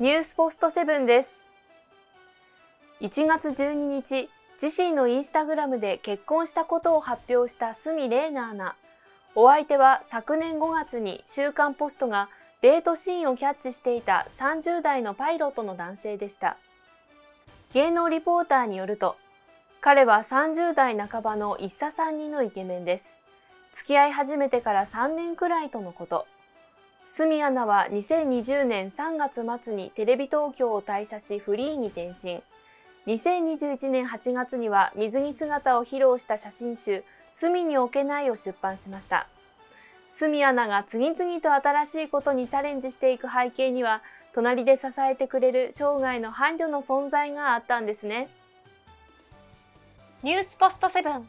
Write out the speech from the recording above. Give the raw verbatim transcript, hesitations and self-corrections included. ニュースポストセブンです。いちがつじゅうににち、自身のインスタグラムで結婚したことを発表した鷲見玲奈アナ。お相手は昨年ごがつに週刊ポストがデートシーンをキャッチしていたさんじゅうだいのパイロットの男性でした。芸能リポーターによると、彼はさんじゅうだいなかばの一茶さんにのイケメンです。付き合い始めてからさんねんくらいとのこと。鷲見アナはにせんにじゅうねんさんがつまつにテレビ東京を退社しフリーに転身。にせんにじゅういちねんはちがつには水着姿を披露した写真集「隅に置けない」を出版しました。鷲見アナが次々と新しいことにチャレンジしていく背景には、隣で支えてくれる生涯の伴侶の存在があったんですね。ニュースポストセブン。